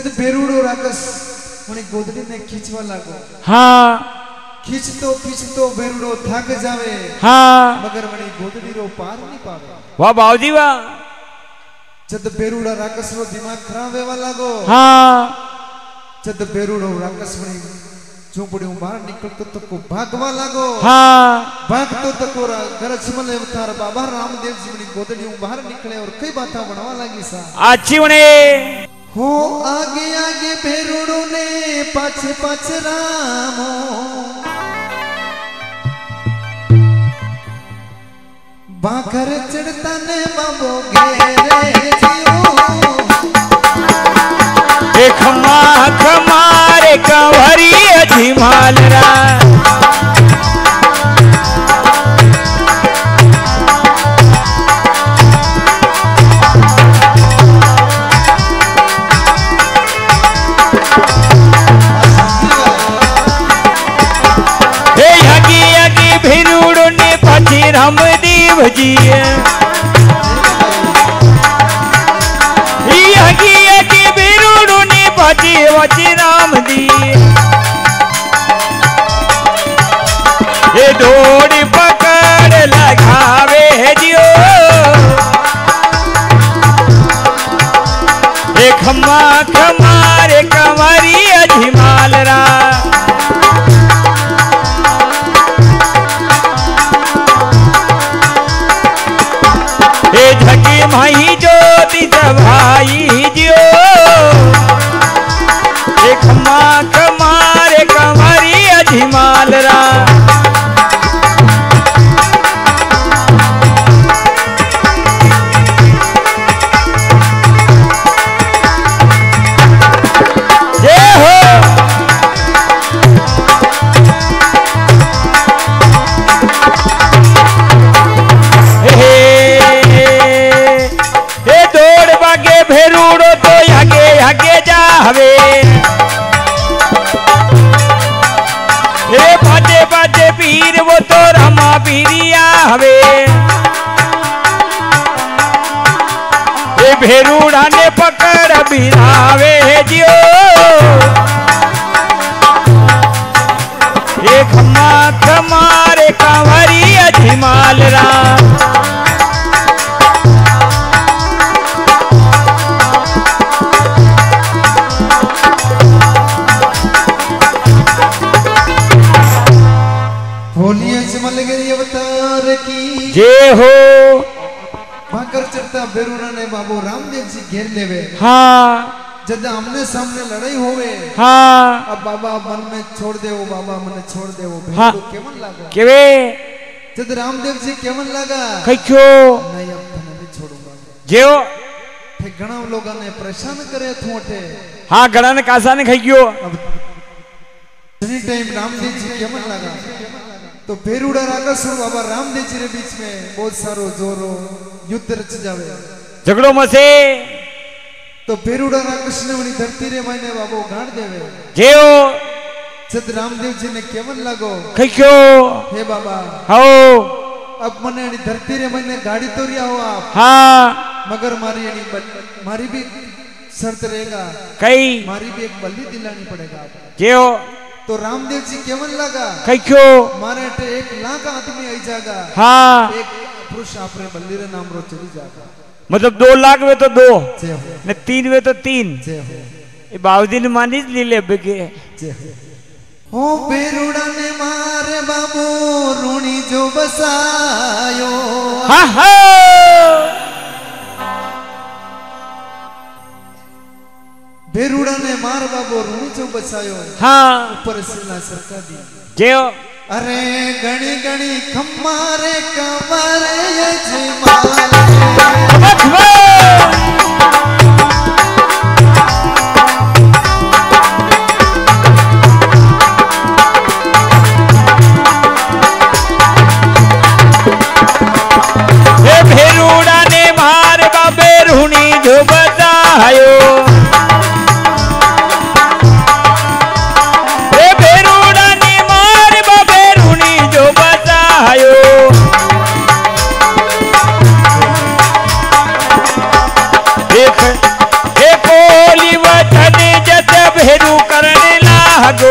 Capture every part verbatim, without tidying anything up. बेरुड़ो राकस उन्हें गोदड़ी में खींचवा लागो। हाँ खींच तो खींच तो बेरुड़ो थक जावे। हाँ मगर मने गोदड़ी रो पार नहीं पावे। वाह बाबूजी वाह। जद बेरुड़ा राकस रो दिमाग खराब होवा लागो। हाँ जद बेरुड़ो राकस मने झोंपड़ी बाहर निकलतो तको भागवा लागो। हाँ भागतो तको गरज मले अवतार बाबा रामदेव जी मने गोदड़ी बाहर निकले और कई बाता बनवा लागी सा। अच्छी बने हो आगे आगे भेरुड़ो ने पाछे पाछे रामो। बाखर चढ़ता ने बाबो घेरे जीओ। एक माख मारे कंवरी अजीमाल रा। भेरुड़ा ने पकड़ बिरावे जियो। एक माथ मारे कंवरी अजमाल रा। बोलिए अजमल गिरी अवतार की जय हो। बेरुड़ा ने बाबू रामदेव जी घेर लेवे। हाँ जब हमने सामने लड़ाई होवे। हाँ अब बाबा मन में छोड़ दे वो बाबा मने छोड़ दे वो। हाँ केवन लगा केवे जब रामदेव जी केवन लगा कहियो नहीं अब तने नहीं छोडूंगा जेओ। थे घणा लोगा ने परेशान करे थोटे। हाँ घणा ने कासा ने कहियो अब तनी टाइम रामदेव जी केवन लगा तो बेरुड़ा राकस और बाबा रामदेव जी रे बीच में बहुत सारो जोरो युद्ध रच जावे झगड़ो मसे। तो बेरुड़ा राकस ने वनी धरती रे मायने बाबो गाड़ देवे जेओ। जद रामदेव जी ने केवन लागो कहियो हे बाबा आओ अब मने एनी धरती रे मायने गाड़ी तो रिया हो आप। हां मगर मारी एनी मारी भी शर्त रहेगा कई मारी भी एक बलि दिलानी पड़ेगा जेओ। तो रामदेव जी केवन लगा कहियो मारे टे एक लाख आदमी आई जागा। हां एक पुरुष आपने बल्लीरे नाम रो चली जाता मतलब दो लाख में तो दो ने तीन में तो तीन बाबूजी ने मानिस लीले बगे। ओ बेरुड़ा ने मारे बाबू रूणी जो बसायो। हाँ हाँ बेरुड़ा ने मार बाबू रूणी जो बसायो। हाँ ऊपर सिला सरका दी जयो। अरे गणी गणी खम्मारे कमरे अजमाल। एक एक ओली वचन जागो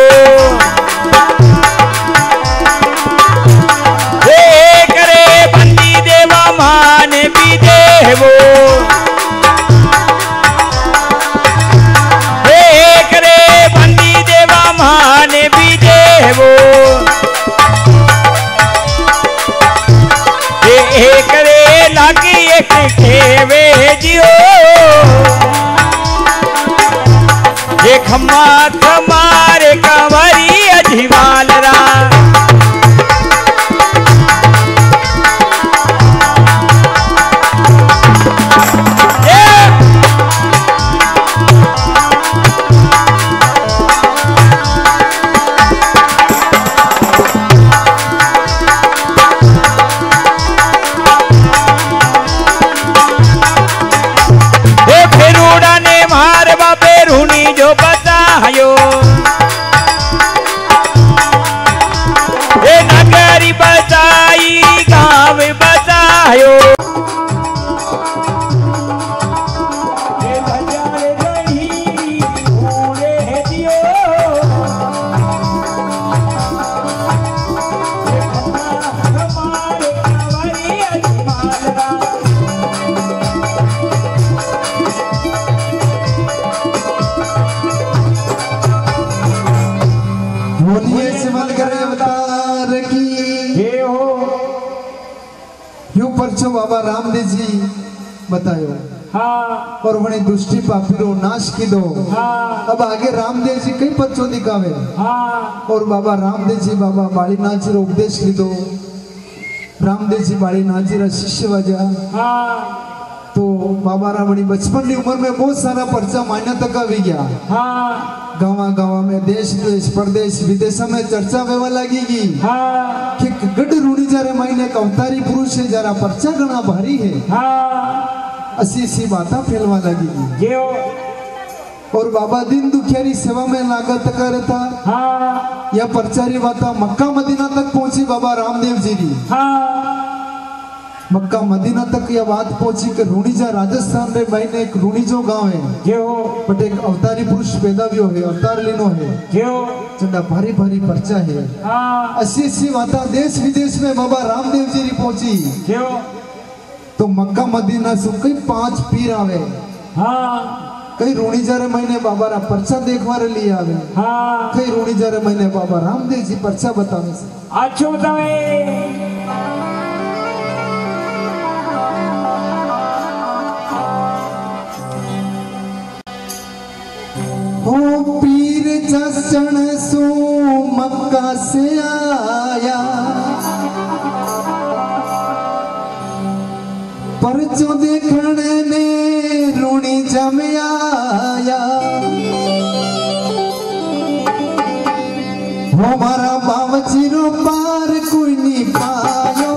हे करे बंदी देवा मान भी देवो हे करे बंदी देवा मान भी देवो हे करे लागी एक खेवे जियो खम्मा थमारे कंवरी अजीवाल रा बाबा रामदेव जी बतायो हाँ। और वही दुष्टि पापी रो नाश की दो हाँ। अब आगे रामदेव जी कई पर्चो दिखावे हाँ। और बाबा रामदेव जी बाबा बालीनाथ जी रो उपदेश की दो रामदेव जी बालीनाथ जी रा शिष्य वजा हाँ। तो बाबा रामणी बचपन की उम्र में बहुत सारा पर्चा मान्यता का भी गया हाँ। गावा गावा में देश देश प्रदेश विदेश में चर्चा होने लगेगी हाँ। कि गढ़ रूढ़ी जारे महीने का अवतारी पुरुष है जरा पर्चा गणा भारी है हाँ। असी सी बातें फैलवा लगेगी और बाबा दिन दुखियारी सेवा में लागत करता हाँ। यह प्रचारी वाता मक्का मदीना तक पहुंची बाबा रामदेव जी की हाँ। मक्का मदीना तक यह बात पहुंची कि रूणीजा राजस्थान रे भाई ने एक रूणीजो गांव है बट एक अवतारी पुरुष पैदा भी है अवतार लेनो है चंदा भारी भारी पर्चा है अस्सी अस्सी वाता देश विदेश में बाबा रामदेव जी री पहुंची तो मक्का मदीना से कई पांच पीर आवे कई रूणीजा रे महीने बाबा रा पर्चा देखवा रे लिए आवे कई रूणीजा रे महीने बाबा रामदेव जी पर्चा बतावे आछो बतावे पीर जसण सो मक्का से आया परचो देखने ने रूणी जम आया वो मारा बावजी रो पार कोई नहीं पायो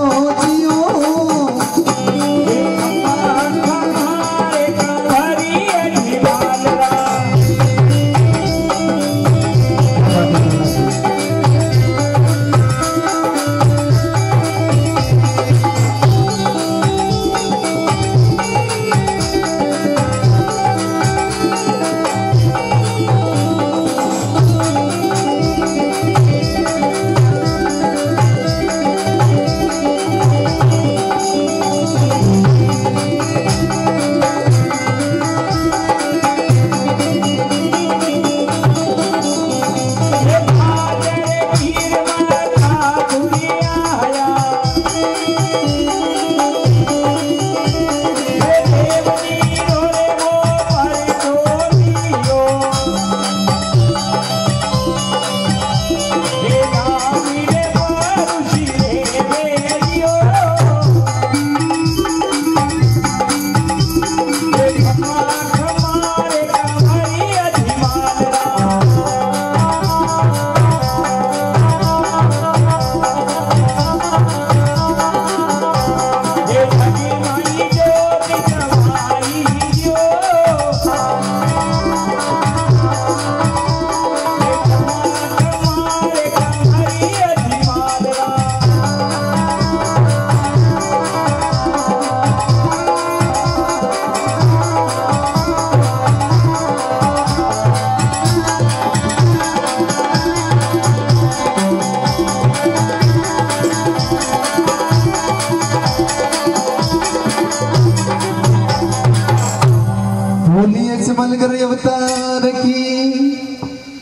मनगर अवतार की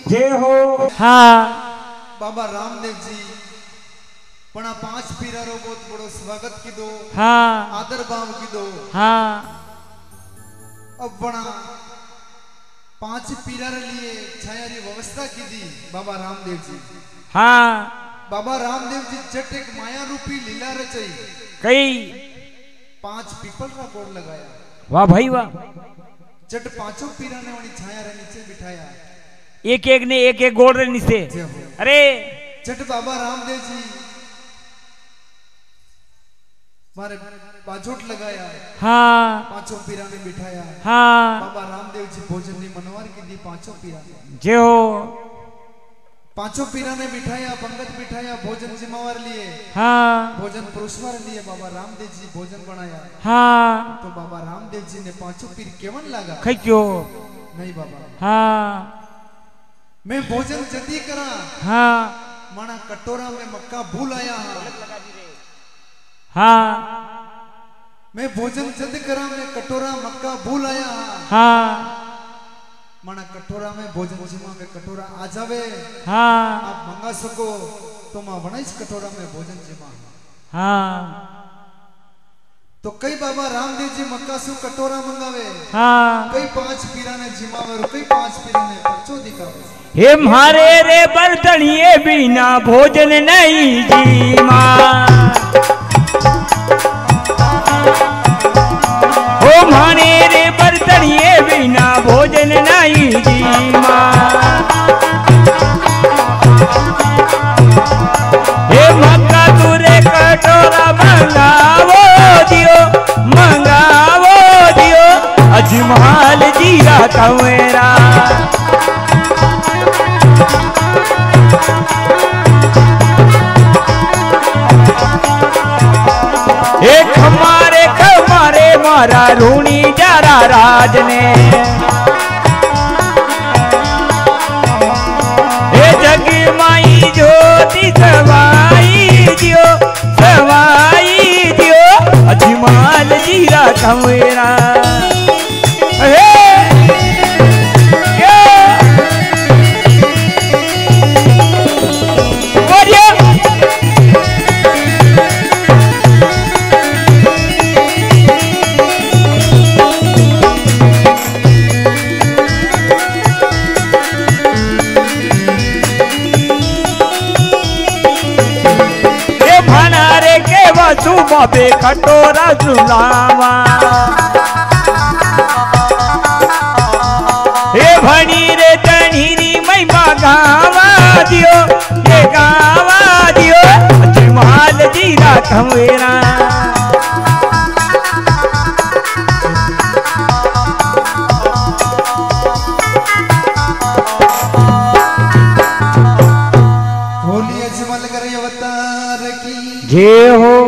जय हो। हाँ बाबा रामदेव जी पणा पांच पीरारो बहुत बड़ो स्वागत की दो। हाँ आदर भाव की दो। हाँ अब पणा पांच पीरारे लिए छायारी व्यवस्था की दी बाबा रामदेव जी। हाँ बाबा रामदेव जी जट एक माया रूपी लीला रचाई कई पांच पीपल का पेड़ लगाया। वाह भाई वाह। जट पांचों पीराने वाली छाया रे नीचे बिठाया एक एक ने एक एक गोड़ रे नीचे। अरे जट बाबा रामदेव जी मारे बाजोट लगाया। हाँ पांचों पीराने बिठाया। हाँ बाबा रामदेव जी भोजन ने मनवार की दी पांचों पीराने जे हो। पांचों पीराने बिठाया पंगत बिठाया भोजन जिम्मेवार लिए। हाँ भोजन पुरुषवार लिए बाबा रामदेव जी भोजन बनाया। हाँ तो बाबा रामदेव जी ने पांचों पीर केवन लगा खै क्यों नहीं बाबा। हाँ मैं भोजन जल्दी करा। हाँ माना कटोरा में मक्का भूल आया। हाँ मैं भोजन जल्दी करा मैं कटोरा मक्का भूल आया। हाँ माना कटोरा में भोजन जिमा में कटोरा आ जावे। हाँ आप मंगा सको तो मां वनाइस कटोरा में भोजन जिमा। हाँ तो कई बाबा रामदेव जी मक्का सु कटोरा मंगावे। हाँ कई पांच पीराने जिमावर कई पांच पीराने पंचो दिखावे। हे मारे रे बर्तनिए बिना भोजन नहीं जीमा। ओ माने रे बर्तनिए बिना भोजन नहीं जीमा। हे मक्का तुरे कटोरा मंगावो दियो मंगावो दियो अजमाल जीरा तवेरा। हे खमारे खमारे मारा रूणी जारा राज ने सवाई दियो सवाई दियो अजमाल जीरा तवेरा। बाबे कटोरा जुलावा हे भणी रे तणीरी मई गावा दियो ये गावा दियो अजमाल जीरा तवेरा। होली अजमल करे अवतार की जय हो।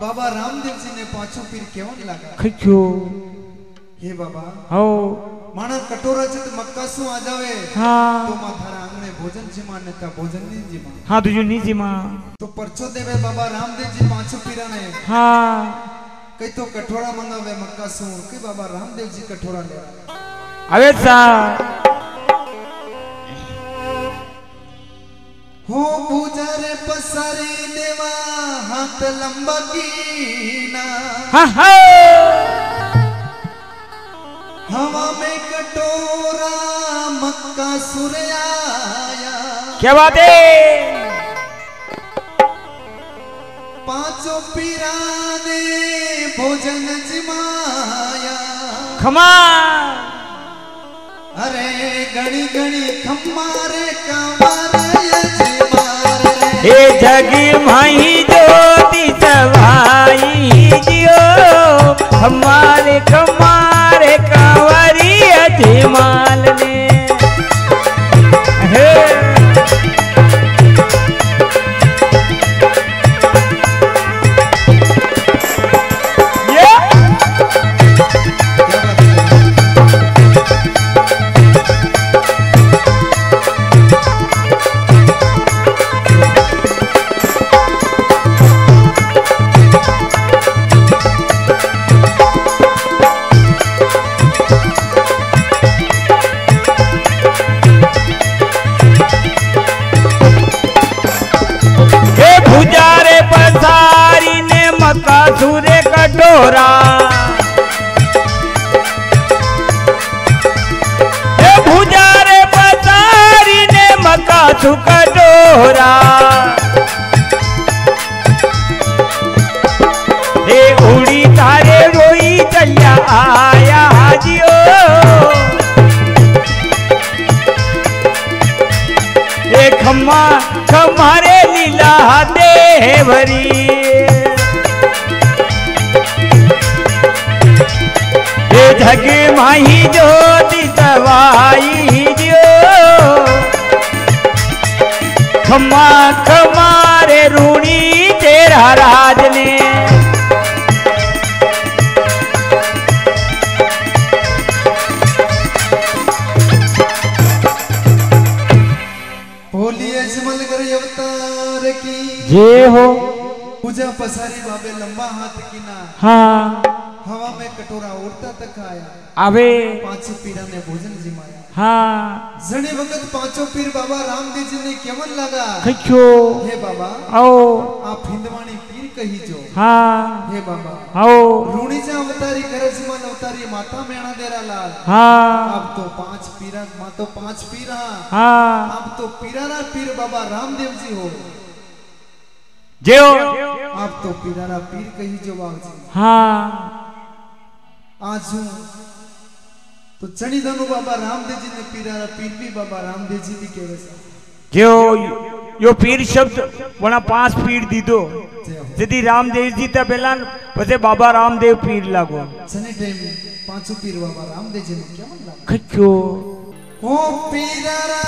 बाबा रामदेव जी ने पांचों पीर केवन लगा खिचो। हे बाबा हो माना कटोरा जत मक्का सु आ जावे। हां तो माथा रांगने भोजन जिमान ने ता भोजन नी जिमा। हां तुजो नी जिमा तो परचो देवे बाबा रामदेव जी पांचों पीरा ने। हां कई तो कटोरा मंगावे मक्का सु के बाबा रामदेव जी कटोरा ले आवे सा हो पूजारे पसारे देवा हाथ लंबा कीना। हा हा हवा में कटोरा मक्का सुर आया। क्या बात है। पांचों पीराने भोजन जिमाया खमा। अरे गणी गणी खमारे कामारे हे जगी माई ज्योति सवाई दियो हमारे कमारे कावरी अजमाल ने। हे गोरा ए भुजारे बजारी ने मका झुका डोरा ए उड़ी तारे रोई चलिया आया हाजियो ए खम्मा खम्हारे लीला दे भरी जग माही ज्योति दवाई जो खमा खमा रे रूणी तेरा राज ने बोलिए समल कर अवतार की जय हो। पूजा पसारी बाबे लंबा हाथ की ना हाँ हवा में कटोरा उड़ता तक आया अबे पांचों पीरा ने भोजन जिमाया। हाँ जने वक्त पांचों पीर बाबा रामदेव जी ने केवन लगा कहियो हे बाबा आओ आप हिंदवाणी पीर कही जो। हाँ हे बाबा आओ रूणी जा अवतारी करे जिमान अवतारी माता मेणा देरा लाल। हाँ आप तो पांच पीरा मां तो पांच पीरा। हाँ आप तो पीरारा पीर बाबा रामदेव जी हो जय हो। आप तो पीरारा पीर कही जो बाबा। हाँ आज तो चनी धनु बाबा रामदेव जी ने पीरारा पीर भी बाबा रामदेव जी भी केवे जो यो पीर शब्द वणा पांच पीर दीदो जदी रामदेव जी ता पहला पसे बाबा रामदेव पीर लागो सने टाइम में पांचों पीर बाबा रामदेव जी ने केवन लागो खच्चो ओ पीरारा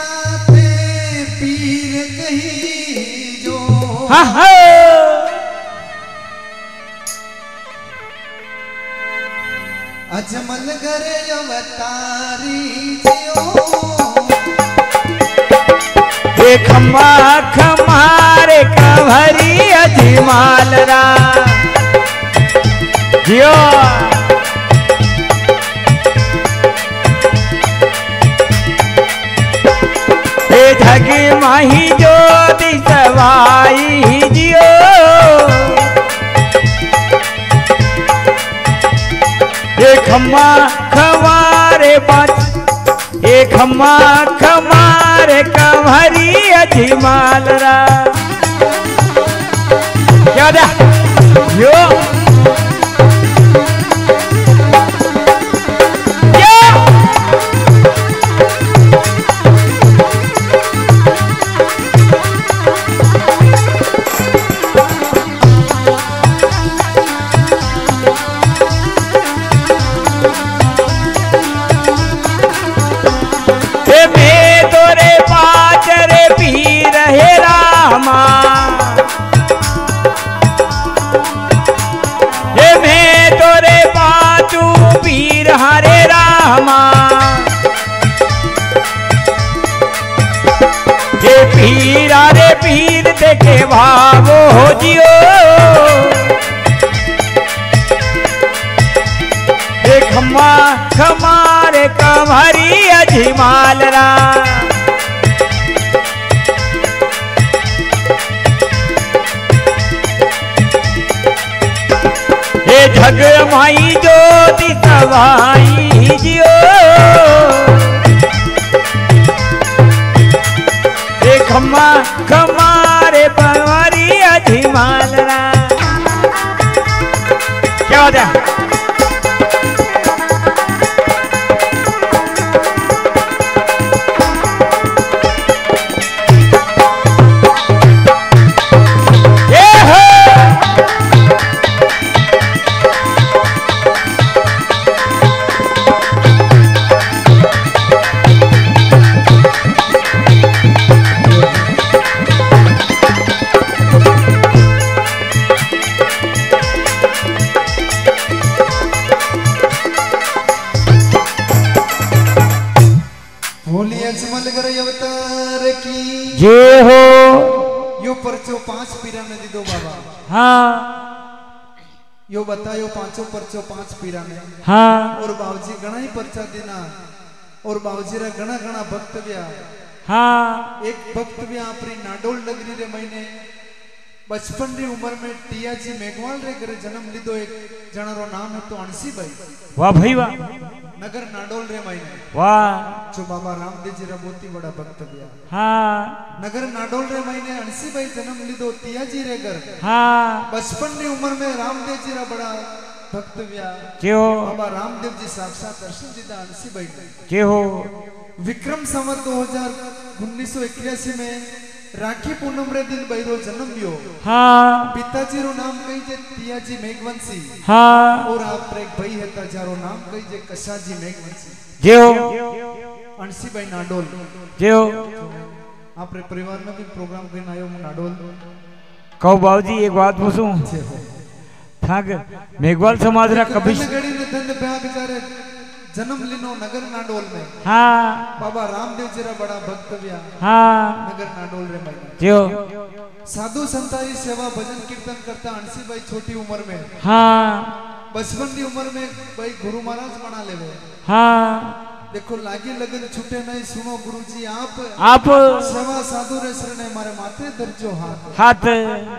ते पीर कही जो। हा हा अजमल करे अवतारी जियो एक खमा खमारे कंवरी अजमाल रा जियो ए जगी माही ज्योति सवाई जियो एक खम्मा खमारे बाज एक खम्मा खमारे कंवरी अजमाल रा क्या दा यो पीरा रे पीर देखे भावो जियो ए खम्मा खम्मा रे कंवरी अजमाल रा ए जग माई ज्योति सवाई जियो खमा खमारे पंवरी अजमाल रा क्या हो जाए ये हो यो परचो पांच पीरा ने दी दो बाबा। हाँ यो बतायो पांचों परचो पांच पीरा ने। हाँ और बाबूजी घना ही परचा देना और बाबूजी रा घना घना भक्त व्या। हाँ एक भक्त व्या अपनी नाडोल नगरी रे महीने बचपन री उम्र में टिया जी मेघवाल रे घरे जन्म लीधो। एक जण रो नाम हतो अणसीबाई। वाह भाई वाह। नगरनाडोल रे माई। वाह। जो बाबा रामदेव जी रा बहुत ही बड़ा भक्त भया। हां। नगरनाडोल रे माई ने अणसीबाई जन्म लीधो टिया जी रे घर। हां। बचपन री उम्र में रामदेव जी रा बड़ा भक्त भया। केओ बाबा रामदेव जी साक्षात दर्शन दीदा अणसीबाई ने। केओ विक्रम संवत उन्नीस सौ इक्यासी में राखी पूनम रे दिन बैरो जन्म लियो। हां। पिताजी रो नाम कई जे तियाजी मेघवंशी। हां। और आप एक भाई है ताजारो नाम कई जे कशाजी मेघवंशी। जेओ अणसीबाई नाडोल। जेओ आप रे परिवार में भी प्रोग्राम करीन आयो नाडोल। कहो बाबूजी एक बात पूछूं। थाग मेघवाल समाज रा कभी गड़ी ने धन पे बेचारे जन्म लिनो नगरनाडोल में। हां। बाबा रामदेव जी रा बड़ा भक्त भया। हां। नगरनाडोल रे भाई। जियो साधु संताई सेवा भजन कीर्तन करता अणसीबाई छोटी उम्र में। हां। बचपन दी उम्र में भाई गुरु महाराज बना लेवे। हां। देखो लागी लगन छूटे नहीं। सुनो गुरुजी आप आप सेवा साधु रे शरण हमारे माथे दर्जो हाथ हाथ।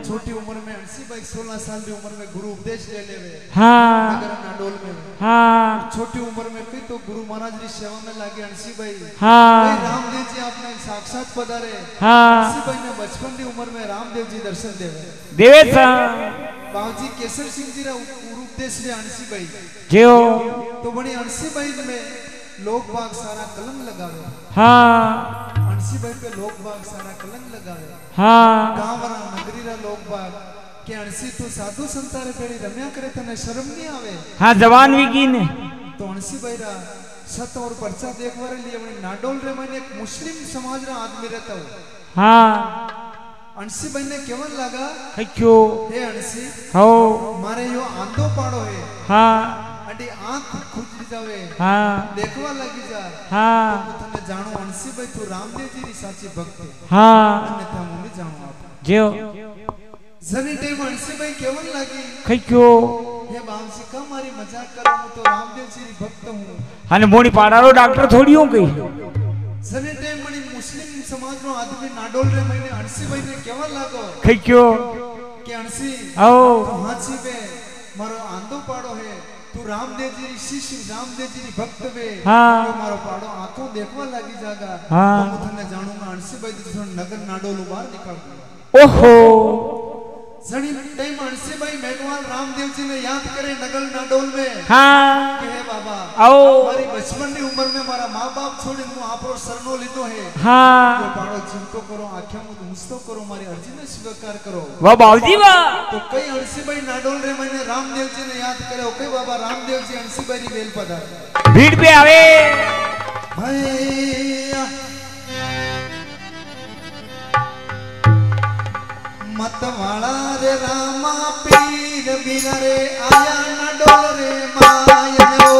छोटी उम्र में अणसीबाई सोलह साल की उम्र में गुरु उपदेश ले लेवे। हां। नगरनाडोल में। हां। छोटी उम्र में भी तो गुरु महाराज की सेवा में लागे अणसीबाई। हां। रामदेव जी आपने साक्षात पधारे। हां। अणसीबाई ने बचपन की उम्र में रामदेव जी दर्शन देवे देवे सा। बाबूजी केसर सिंह जी रा गुरु उपदेश ले अणसीबाई। जियो तो बड़ी अणसीबाई में लोग बाग सारा कलंक लगावे। हां। अणसीबाई पे लोग बाग सारा कलंक लगावे। हां। गांवरा नगरीरा लोग बाग के अणसी तो साधु संतारे पेड़ी रम्या करे तने शर्म नहीं आवे। हां जवान विकी ने तो अणसीबाई रा सत और परचा देखवारे लिए अपने नाडोल रे माने एक मुस्लिम समाज रा आदमी रहता हो। हां। अणसीबाई ने केवन लगा हे क्यों हे अणसी हो मारे यो आंदो पाड़ो है। हां। अडी आंख खुज जावे। हां। देखवा लगी जा। हां। तो तने जानो अणसीबाई तू रामदेव जी री साची भक्त है। हां। तने ता मुने जानो आप जियो जनी टाइम अणसीबाई केवन लागी खई क्यो हे बांसी का मारी मजाक करो मु तो रामदेव जी री भक्त हूं। हने मोणी पाड़ारो डॉक्टर थोड़ी हो गई। जनी टाइम मणी मुस्लिम समाज रो आदमी नाडोल रे महीने अणसीबाई ने केवन लागो खई क्यो के अणसी आओ हांसी पे मारो आंदो पाड़ो है। तू रामदेव जी शिष्य रामदेव जी भक्त वे। हां। तो मारो पाड़ो आंखों देखवा लागी जागा। हां। तो तने जाणूंगा अणसीबाई जी तो नगरनाडोल बाहर निकल गई। ओहो जणी टाइम अणसीबाई मेघवाल रामदेव जी ने याद करे नगरनाडोल में। हां। हे बाबा आओ मारी बचपन नी उम्र में मारा मां-बाप छोड़ी हूं आपरो शरणो लीधो है। हां। तो पाड़ो चिंतो करो आंखे मु मुस्तो करो मारी अर्जी ने स्वीकार करो। वाह बाबूजी वाह। तो कई अणसीबाई नाडोल रे मैंने रामदेव जी ने याद करे। ओके बाबा रामदेव जी अणसीबाई री बेल पधार भीड़ पे आवे। भैया मतवाला रे रामा पीर बिना रे आया नाडोल रे मायनो।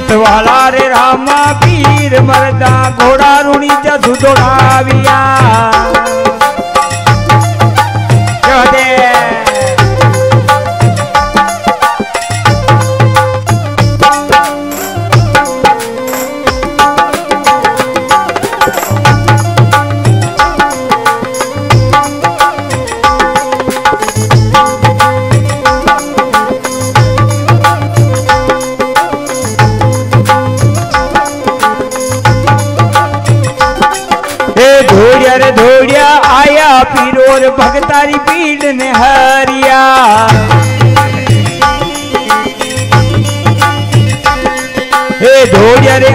मतवाला रे रामा पीर मरदा घोड़ा रुणी जसु दौड़ाविया। पीरोर भगतारी पीड़ ने हरिया हे धोड़िया रे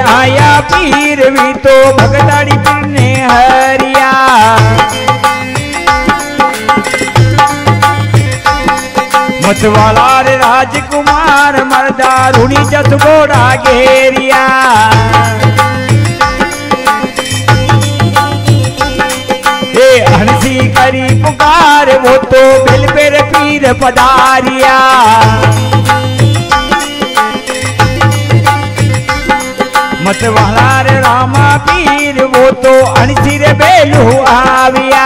पीर भी तो भगताड़ी पीर ने हरिया, मतवाला रे राजकुमार मर्दा रूणी जसगोड़ा घेरिया, हे हंसी करी पुकार वो तो बिल पेर पीर पधारिया, मतवाला रे रामा पीर वो तो अणसी रे बेलू आविया,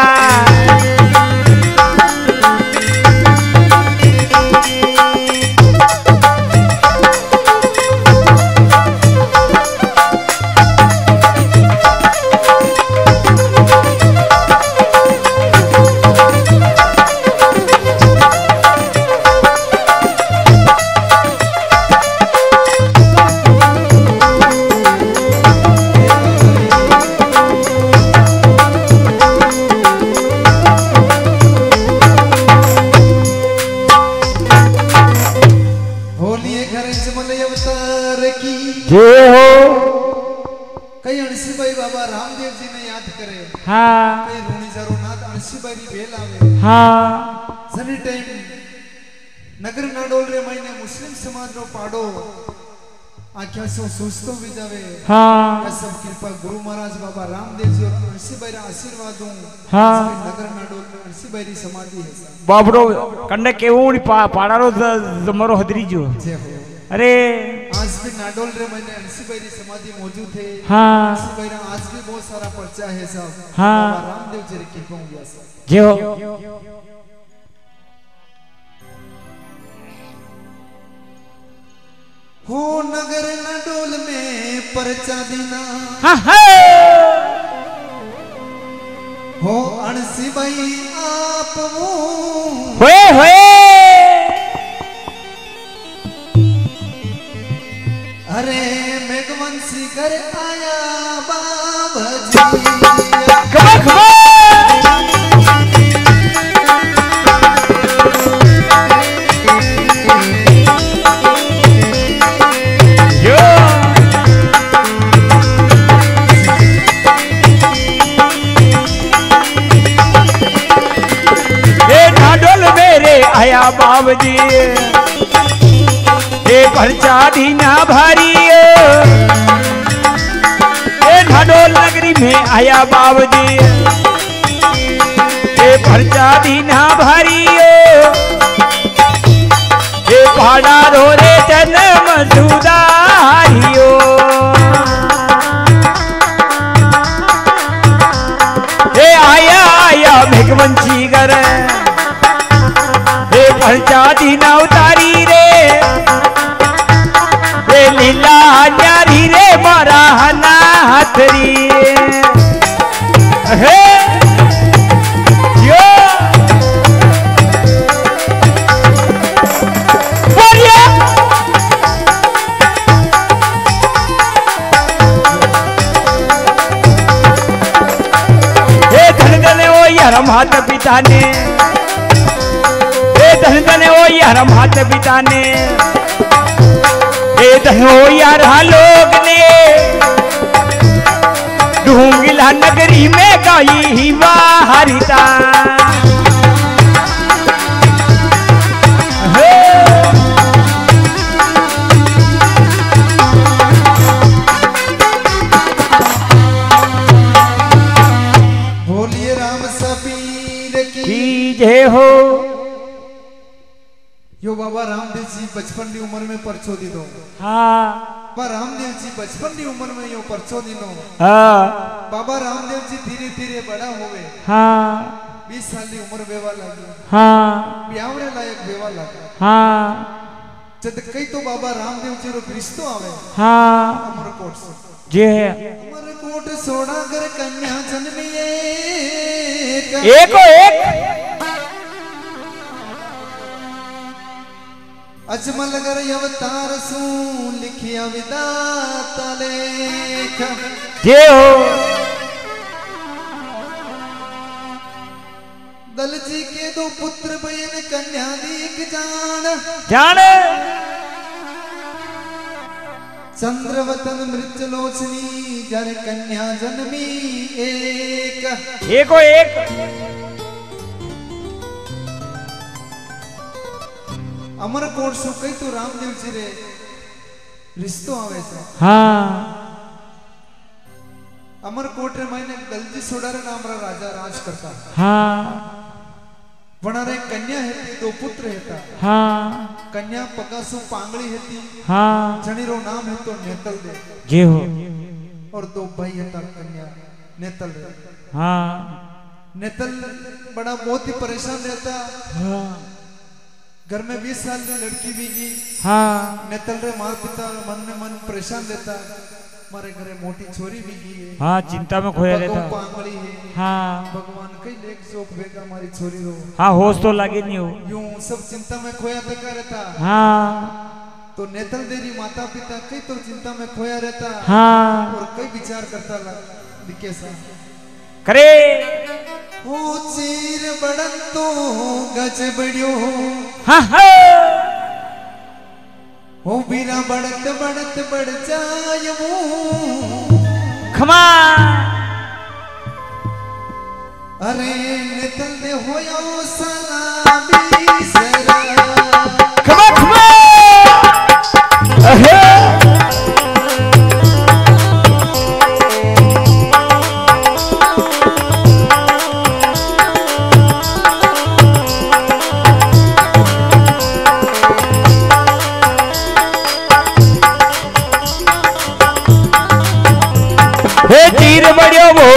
जे हो कई अणसी भाई बाबा रामदेव जी ने याद करे। हाँ कई रूणी जरो नाथ अणसी भाई री बेल आवे। हाँ सनी टाइम नगरनाडोल रे महीने मुस्लिम समाज रो पाडो आख्या सो सुस्तो भी जावे। हाँ कसम कृपा गुरु महाराज बाबा रामदेव जी और अणसी भाई रा आशीर्वाद हूं। हां नगरनाडोल रे अणसी भाई री समाधि है बाबरो कने केवणी पाडा रो जमरो हदरी जो। अरे आज भी नाडोल रे मैंने अनसी भाई री समाधि मौजूद है। हां अनसी भाई रा आज भी बहुत सारा पर्चा है सब। हां बाबा रामदेव जी की कृपा हुआ सब। जय हो हो नगर नाडोल में पर्चा देना। हां हां हो अनसी भाई आप वो होए होए अरे मेघवंशी घर आया बाबा जी खबा खबा ये नाडोल मेरे आया बाबा जी पर्चा दीना भारी नाडोल नगरी में आया बाबा जी ये पर्चा दीना भारी ये पाड़ा रो रे जन्म सुधारियो ये आया आया मेघवंशी घर ये पर्चा दीना उतारी रे लीला न्यारी रे मारा हना हथरी हे यो बोलिया हे धन धने ओ यार माता पिता ने हे धन धने ओ यार माता पिता ने ए दहो यार लोग ने ढूंगला नगरी में गाई ही वाहरिता बोलिए राम सबीर की जय हो। यो बाबा रामदेव जी बचपन की उम्र में परचो दी दो। हाँ बाबा रामदेव जी बचपन की उम्र में यो परचो दी दो। हाँ बाबा रामदेव जी धीरे धीरे बड़ा होवे। हाँ बीस साल की उम्र बेवा लगी। हाँ ब्यावने लायक बेवा लगा। हाँ जद कई तो बाबा रामदेव जी रो रिश्तो आवे। हाँ अमरकोट से जे अमरकोट सोनागर कन्या जन्मिए एको एक अजमल गर अवतार सू लिखिया विदाता लेख जे हो दल जी के दो पुत्र बहन कन्या दीख जान जाने चंद्रवतन मृत लोचनी जन कन्या जन्मी एक एको एक अमर कोण सु कई तो रामदेव जी रे रिश्तो आवे से। हाँ अमरकोट रे मैंने गलजी सोडा रे नाम रा राजा राज करता। हाँ वणारे कन्या हेती दो पुत्र हेता। हाँ कन्या पकासु पांगली हेती। हाँ जणीरो नाम हेतो नेतल दे जे हो और दो भाई हेता कन्या नेतल दे। हाँ नेतल बड़ा बहुत ही परेशान रहता। हाँ घर में बीस साल की लड़की भी जी। हाँ नेतल रे मां पिता मन में मन परेशान रहता। मारे घरे मोटी छोरी भी की है। हाँ चिंता में खोया रहता। हाँ भगवान कई लेख शोक बेगा मारी छोरी रो। हाँ होश तो लगे नहीं हो यूं सब चिंता में खोया तका रहता। हाँ तो नेतल देरी माता पिता कई तो चिंता में खोया रहता। हाँ और कई विचार करता लग दिकेसा करे ओ चीर बड़न तो गज बड़ियो। हाँ हाँ ओ बिना बड़त बड़त बड़ जायमू खमा अरे नितल दे होयो सलामी सरा खमा खमा अहे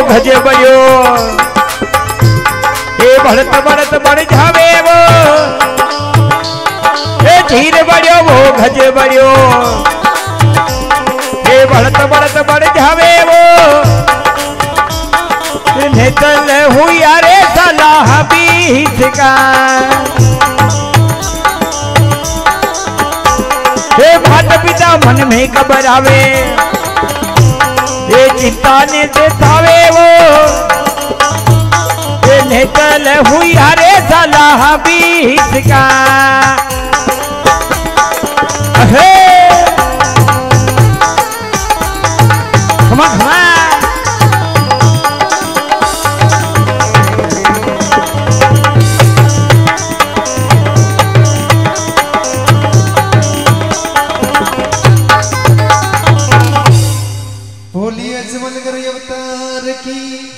भजे बयो ए भरत भरत बड़ जावे वो ए धीर बयो वो भजे बयो ए भरत भरत बड़ जावे वो नेतल हुई अरे सलाह बीस का ए माता पिता मन में घबरावे ये चिंता ने सतावे वो ये नेतल हुई हरे सलाह बीस का अहे खमा खमा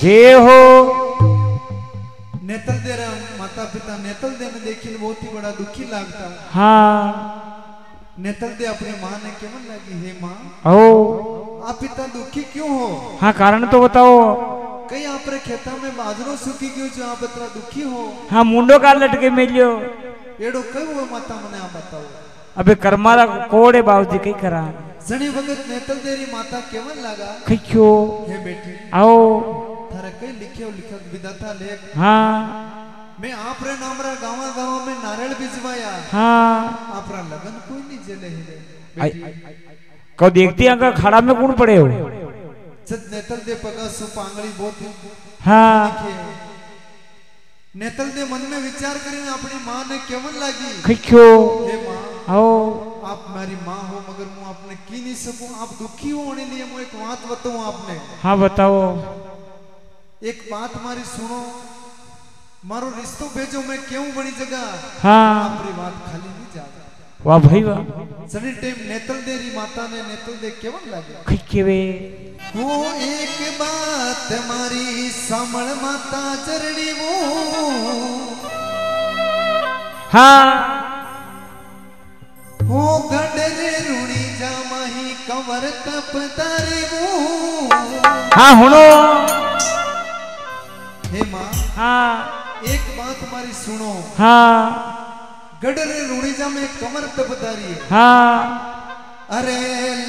ये हो नेतल दे रहा माता पिता नेतल दे ने देखिन बहुत ही बड़ा दुखी लगता। हाँ नेतल दे अपनी माँ ने केवन लगी हे माँ ओ आप पिता दुखी क्यों हो। हाँ कारण तो बताओ कहीं आप रे खेता में बाजरो सूखी क्यों जो आप इतना दुखी हो। हाँ मुंडो का लटके मिलियो एडो कई हुआ माता मने आप बताओ अबे कर्मारा कोड़े बाबूजी कई करा जनी भगत नेतल देरी माता केवन लगा कई क्यों हे बेटी आओ कई लिखे और लिखत विदाता लेख। हाँ मैं आप रे नाम रा गावा गावा में नारियल भिजवाया। हाँ आप रा लगन कोई नहीं जेले है को देखती आंगा खड़ा में कौन पड़े हो सत नेतल दे पगा सु पांगली बहुत। हाँ नेतल दे मन में विचार करें अपनी मां ने केवन लागी कई क्यों हे मां आओ आप मेरी मां हो मगर मु आपने की नहीं सकूं आप दुखी हो होने लिए मु एक बात बताऊं आपने। हां बताओ एक बात मारी सुनो मारो रिश्तो भेजो मैं क्यों बड़ी जगह। हाँ आपरी बात खाली नहीं जाता वाह भाई वाह सनी टाइम नेतल देरी माता ने नेतल दे केवन लागे कई केवे वो एक बात मारी समण माता चरणी वो। हाँ वो गडरे रुणी जामाही कंवर तप तारी वो। हाँ हुनो हे माँ। हाँ एक बात हमारी सुनो। हाँ गडरे रुणीजा में कमर तब तारी। हाँ अरे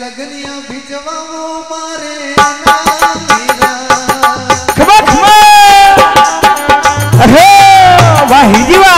लगनिया भिजवाओ मारे नाम मेरा खबर खबर अरे वाही जीवा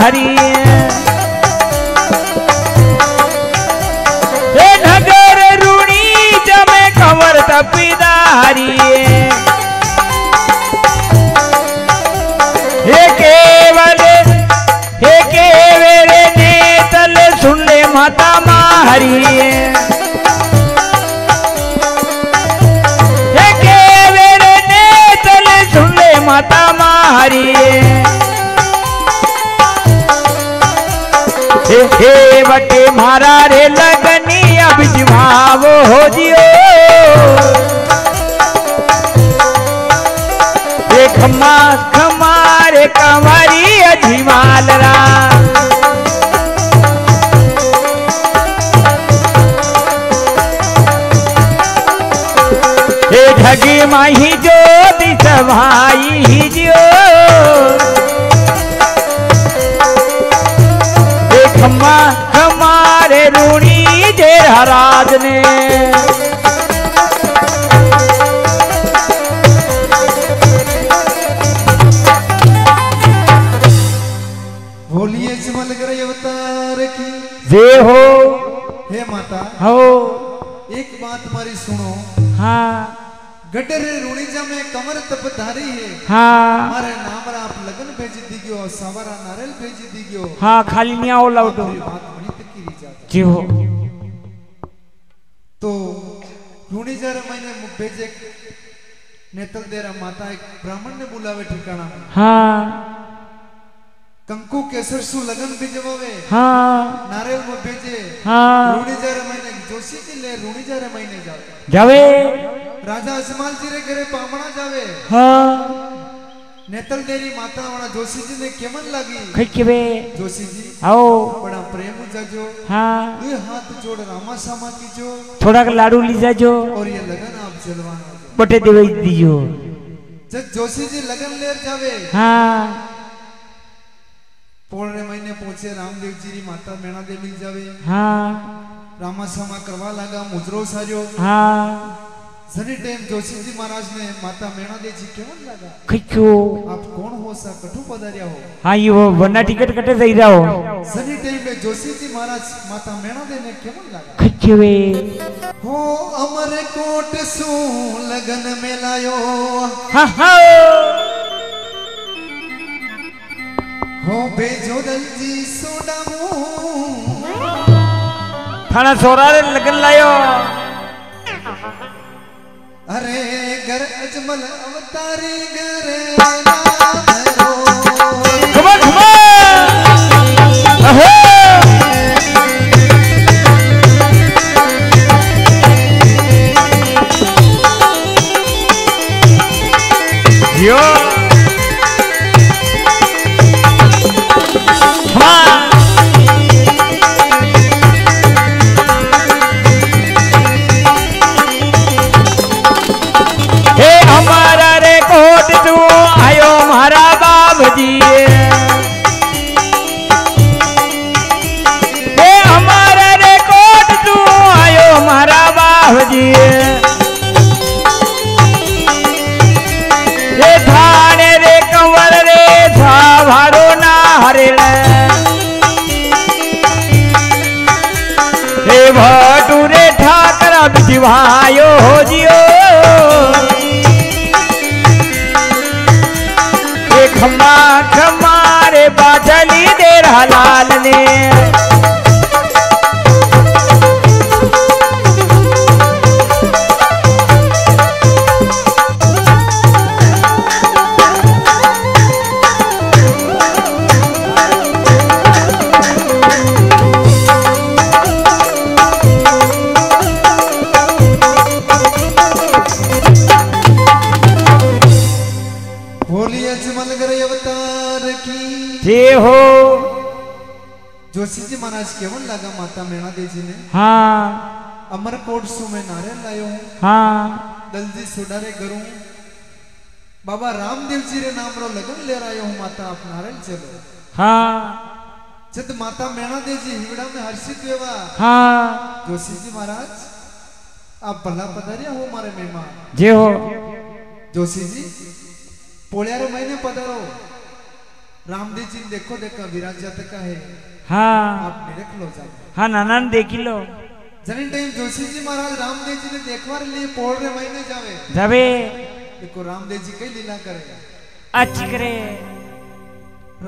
हरि हे नगर रूणी जमे कंवर तपिदा हरि हे केवल हे केवल नेतल सुने माता मा हरि माता मारी हे हे बटे मारा रे लगनी अब जिवावो हो जियो देख मास खमारे कंवरी अजिवालरा हे ठगी माही जो भाई ही जियो देख मां हमारे रूणी जे हराज ने बोलिए सिमल करे अवतार की जय हो। हे माता हो एक बात मारी सुनो। हाँ गडर रूणी जमे कमर तपधारी है। हां मारे नाम रा आप लगन भेजी दीगियो सवारा नारियल भेजी दीगियो। हां खाली निया ओ लाउटो बात बड़ी तकीरी जात जी हो तो रूणी जरे मैंने भेजे नेतल देरा माता एक ब्राह्मण ने बुलावे ठिकाना। हां कंकु केसर सु लगन भिजवावे। हां नारियल में भेजे। हां रूणी जरे मैंने जोशी जी ले रूणी जरे मैंने जावे जावे राजा असमाल जी रे घरे पामणा जावे। हां नेतल देरी माता वाला जोशी जी ने केमन लागी खई केवे जोशी जी आओ बड़ा प्रेम जाजो। हां ये हाथ जोड़ रामा सामा कीजो थोड़ा का लाडू ली जाजो और ये लगन आप जलवाना बटे देवे दियो जब जोशी जी लगन लेर जावे। हां पौने महीने पहुंचे रामदेव जी री माता मेणा दे मिल जावे। हां रामा सामा करवा लागा मुजरो साजो। हां सनी टाइम जोशी जी महाराज ने माता मेणा दे जी केवन लगा खिक्यो आप कौन हो सा कठू पधारिया हो। हां ये वो वरना टिकट कटे जाई रहो सनी टाइम में जोशी जी महाराज माता मेणा दे ने केवन लगा खिक्योवे हो अमर कोट सु लगन मेलायो। हा हा हो बेजोदल जी सोडामू थाना सोरा रे लगन लायो। अरे घर अजमल अवतारी घर भायो हो जियो एक खम्मा खमारे बाजली दे रहा लाल ने जोशी जी महाराज केवन लगा माता मेणा देजी ने। हां अमरकोट सु में नारियल लायो। हां दलजी सुडारे करूं बाबा रामदेव जी रे नाम रो लगन ले आयो हूं माता आप नारियल चलो। हां जद माता मेणा देजी हिवड़ा में हर्षित वेवा। हां जोशी जी महाराज आप भला पधारिया हो मारे मेहमान जे हो जोशी जी पोळ्यारे महीने पधारो रामदेव जी देखो देखो विराज जाते का है। हाँ आप रख लो जाते। हाँ नाना देख लो जनी टाइम जोशी जी महाराज रामदेव जी ने देखवार लिए पोड़ रे महीने जावे जावे देखो रामदेव जी कई लीला करेगा अच्छी करे।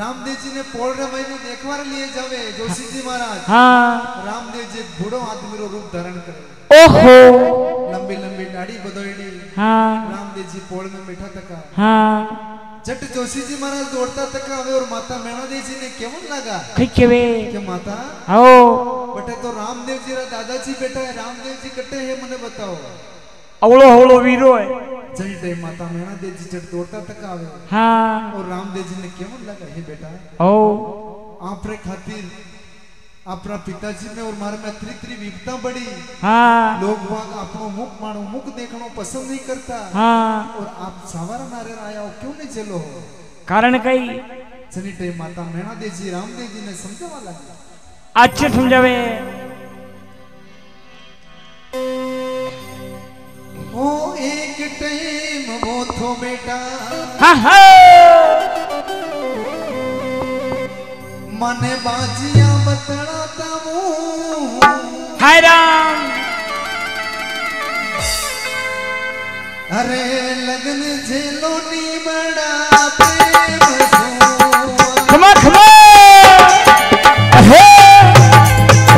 रामदेव जी ने पोड़ रे महीने देखवार लिए जावे जोशी जी महाराज। हाँ रामदेव जी बूढ़ो आदमी रो रूप धारण करे। ओहो लंबी लंबी दाढ़ी बदोईडी। हाँ रामदेव जी पोड़ में बैठा तका। हाँ जट जोशी जी महाराज दौड़ता तक आवे और माता मैनादेव जी ने केवन लगा केवे के माता आओ बटे तो रामदेव जी रा दादाजी बेटा है रामदेव जी कटे है मने बताओ अवलो हवलो वीरो है जई दे माता मैनादेव जी जट दौड़ता तक आवे। हां और रामदेव जी ने केवन लगा हे बेटा ओ आपरे खातिर आपरा पिताजी ने और मारे में त्रित्री विपदा बड़ी। हाँ लोग वाग आपनो मुख मानो मुख देखनो पसंद नहीं करता। हाँ और आप सावरा नारे आया हो क्यों नहीं चलो हो कारण कई सनी टाइम माता मैनादेव जी रामदेव जी ने समझा वाला अच्छे समझावे। ओ एक टाइम मोथो बेटा। हाँ हाँ मने बाजिया बतलाता हूँ हैरान। अरे लगन झेलो नी बड़ा प्रेम खमा खमा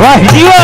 वाह जीवा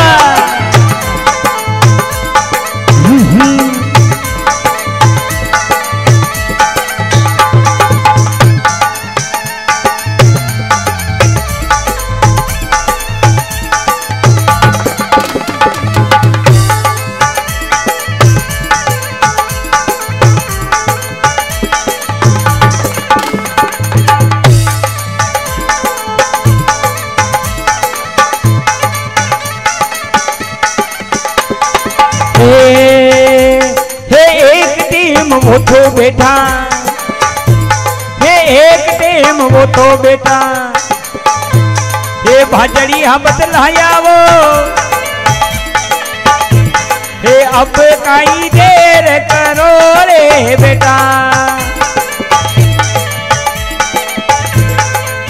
बेटा हे एक टेम वो तो बेटा हे भाजड़ी हम बतलाया वो हे अब काई देर करो रे बेटा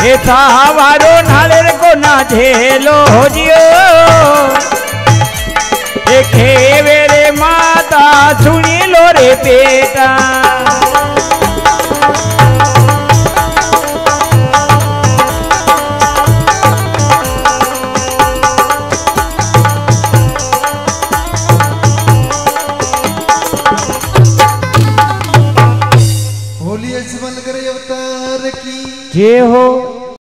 हे सावारो नालेर को ना झेलो हो जियो हे खेवे रे माता सुनी लो रे बेटा। होली अवतार की जय हो